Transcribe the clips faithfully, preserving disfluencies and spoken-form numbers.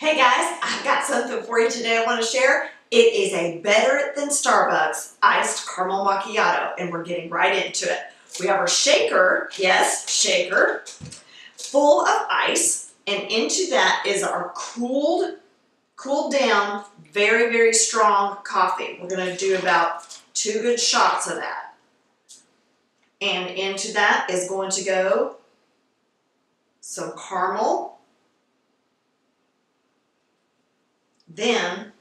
Hey guys, I've got something for you today I want to share. It is a better than Starbucks iced caramel macchiato, and we're getting right into it. We have our shaker, yes, shaker, full of ice, and into that is our cooled, cooled down, very, very strong coffee. We're going to do about two good shots of that. And into that is going to go some caramel. Then a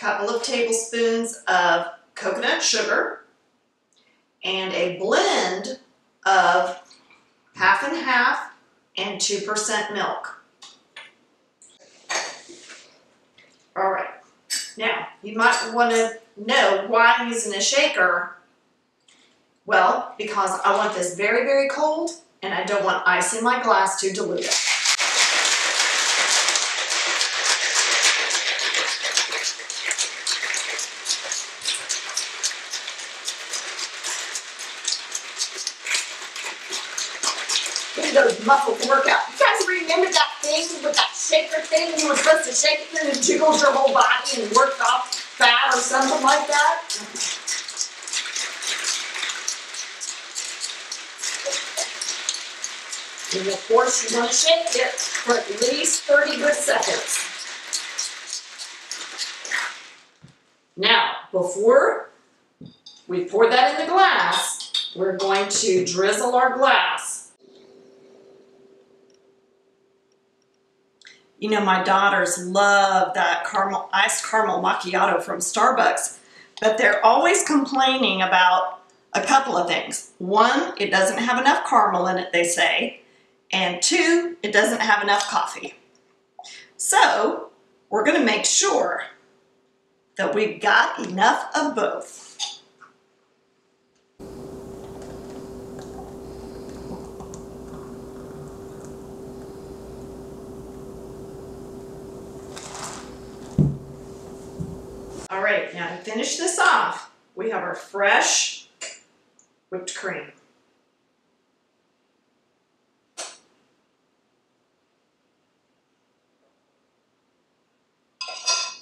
couple of tablespoons of coconut sugar and a blend of half and half and two percent milk. All right, now you might want to know why I'm using a shaker. Well, because I want this very, very cold and I don't want ice in my glass to dilute it. Those muscles work out. You guys remember that thing with that shaker thing? You were supposed to shake it and it jiggles your whole body and worked off fat or something like that? And of course, you want to shake it for at least thirty good seconds. Now, before we pour that in the glass, we're going to drizzle our glass. You know, my daughters love that caramel, iced caramel macchiato from Starbucks, but they're always complaining about a couple of things. One, it doesn't have enough caramel in it, they say, and two, it doesn't have enough coffee. So we're going to make sure that we've got enough of both. All right, now to finish this off, we have our fresh whipped cream.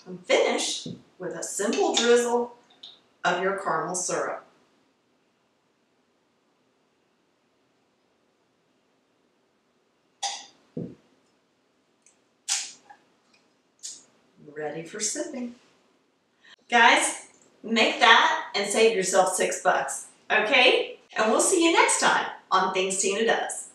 And finish with a simple drizzle of your caramel syrup. Ready for sipping. Guys, make that and save yourself six bucks, okay? And we'll see you next time on Things Tina Does.